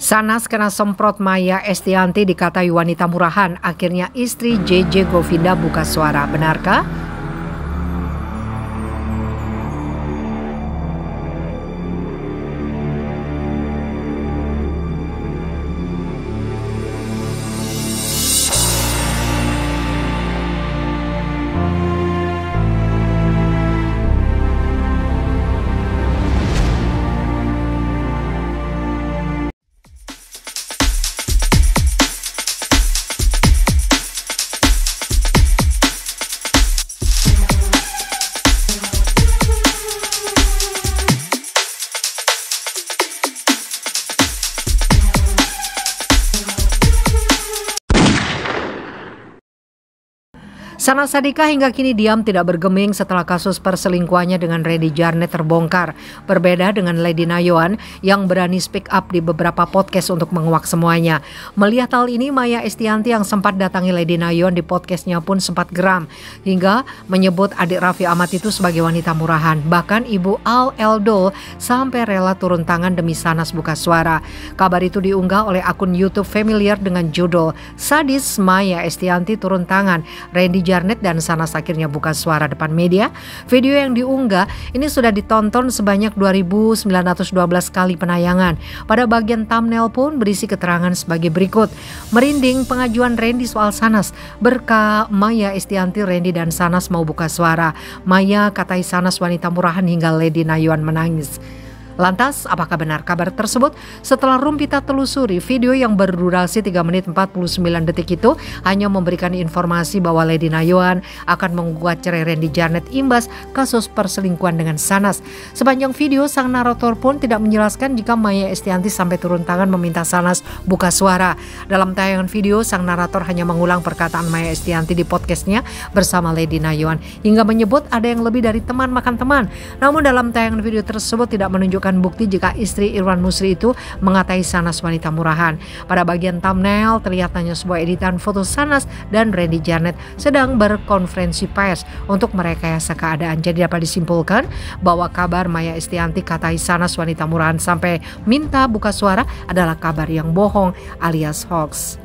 Syahnaz kena semprot Maia Estianty dikatai wanita murahan, akhirnya istri JJ Govinda buka suara. Benarkah? Syahnaz Sadiqah hingga kini diam tidak bergeming setelah kasus perselingkuhannya dengan Rendy Kjaernett terbongkar. Berbeda dengan Lady Nayoan yang berani speak up di beberapa podcast untuk menguak semuanya. Melihat hal ini, Maia Estianty yang sempat datangi Lady Nayoan di podcastnya pun sempat geram. Hingga menyebut adik Raffi Ahmad itu sebagai wanita murahan. Bahkan ibu Al Eldol sampai rela turun tangan demi Syahnaz buka suara. Kabar itu diunggah oleh akun YouTube familiar dengan judul "Sadis Maia Estianty turun tangan, Rendy Kjaernett dan Syahnaz akhirnya buka suara" depan media. Video yang diunggah ini sudah ditonton sebanyak 2.912 kali penayangan. Pada bagian thumbnail pun berisi keterangan sebagai berikut: merinding pengajuan Rendy soal Syahnaz, berkah Maia Estianty, Rendy dan Syahnaz mau buka suara. Maia katai Syahnaz wanita murahan hingga Lady Nayoan menangis. Lantas, apakah benar kabar tersebut? Setelah rumpita telusuri, video yang berdurasi 3 menit 49 detik itu hanya memberikan informasi bahwa Lady Nayoan akan menggugat cerai Rendy Kjaernett imbas kasus perselingkuhan dengan Syahnaz. Sepanjang video, sang narator pun tidak menjelaskan jika Maia Estianty sampai turun tangan meminta Syahnaz buka suara. Dalam tayangan video, sang narator hanya mengulang perkataan Maia Estianty di podcastnya bersama Lady Nayoan, hingga menyebut ada yang lebih dari teman makan teman. Namun dalam tayangan video tersebut tidak menunjukkan bukti jika istri Irwan Musri itu mengatai Syahnaz wanita murahan. Pada bagian thumbnail terlihat hanya sebuah editan foto Syahnaz dan Rendy Kjaernett sedang berkonferensi pers untuk merekayasa keadaan. Jadi dapat disimpulkan bahwa kabar Maia Estianty katai Syahnaz wanita murahan sampai minta buka suara adalah kabar yang bohong alias hoax.